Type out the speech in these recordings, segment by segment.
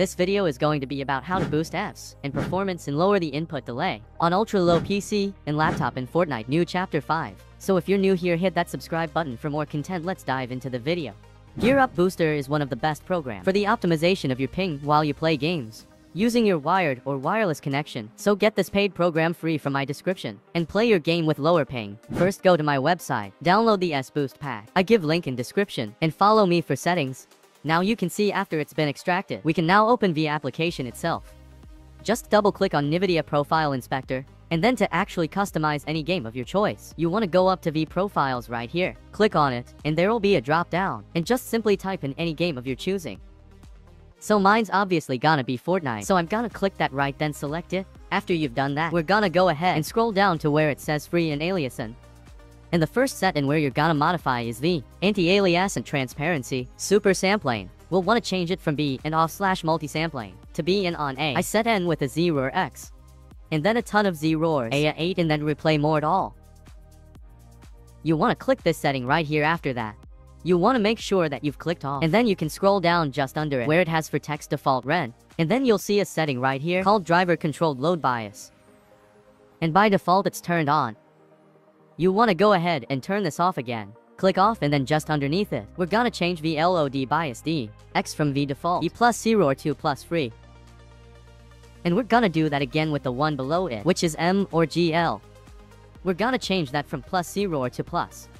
This video is going to be about how to boost FPS and performance and lower the input delay on ultra-low PC and laptop in Fortnite new Chapter 5. So if you're new here, hit that subscribe button for more content. Let's dive into the video. GearUp Booster is one of the best programs for the optimization of your ping while you play games using your wired or wireless connection. So get this paid program free from my description and play your game with lower ping. First, go to my website, download the S-Boost pack. I give link in description and follow me for settings. Now you can see after it's been extracted, we can now open the application itself. Just double click on NVIDIA Profile Inspector, and then to actually customize any game of your choice, you want to go up to the profiles right here. Click on it, and there will be a drop down, and just simply type in any game of your choosing. So mine's obviously gonna be Fortnite, so I'm gonna click that right then select it. After you've done that, we're gonna go ahead and scroll down to where it says free and aliasing. And the first setting where you're gonna modify is the anti-alias and transparency, super sampling. We'll wanna change it from B and off / multi-sampling to B and on A. I set N with a 0x, and then a ton of zeros, A 8, and then replay more at all. You wanna click this setting right here. After that, you wanna make sure that you've clicked all, and then you can scroll down just under it where it has for text default red, and then you'll see a setting right here called driver controlled load bias. And by default, it's turned on. You want to go ahead and turn this off again. Click off, and then just underneath it, we're gonna change the LOD bias DX from the default E plus 0 to plus 3. And we're gonna do that again with the one below it, which is M or GL. We're gonna change that from plus 0 to plus.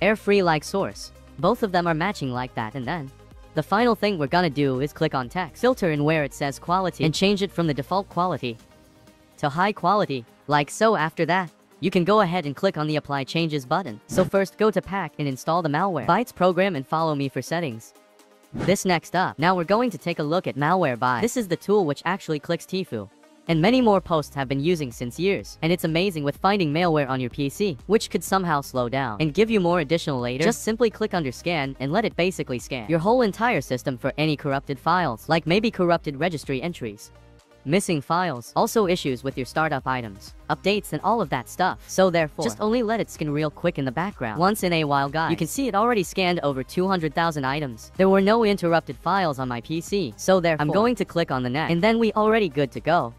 Air free like source. Both of them are matching like that, and then the final thing we're gonna do is click on text filter and where it says quality and change it from the default quality to high quality, like so. After that, you can go ahead and click on the Apply Changes button. So first, go to Pack and install the Malwarebytes program and follow me for settings. This next up, now we're going to take a look at Malwarebytes. This is the tool which actually clicks Tfue, and many more posts have been using since years. And it's amazing with finding malware on your PC, which could somehow slow down and give you more additional later. Just simply click under Scan and let it basically scan your whole entire system for any corrupted files, like maybe corrupted registry entries, missing files, also issues with your startup items, updates, and all of that stuff. So therefore, just only let it scan real quick in the background. Once in a while, guys, you can see it already scanned over 200,000 items. There were no interrupted files on my PC, so therefore, I'm going to click on the next, and then we already good to go.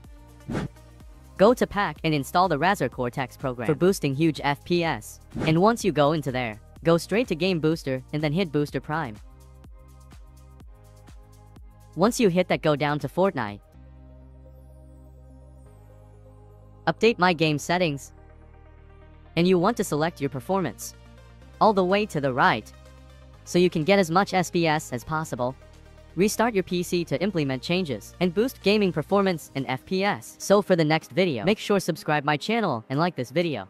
Go to Pack and install the Razer Cortex program for boosting huge FPS. And once you go into there, go straight to Game Booster, and then hit Booster Prime. Once you hit that, go down to Fortnite, update my game settings, and you want to select your performance all the way to the right so you can get as much FPS as possible. Restart your PC to implement changes and boost gaming performance and FPS. So for the next video, make sure subscribe my channel and like this video.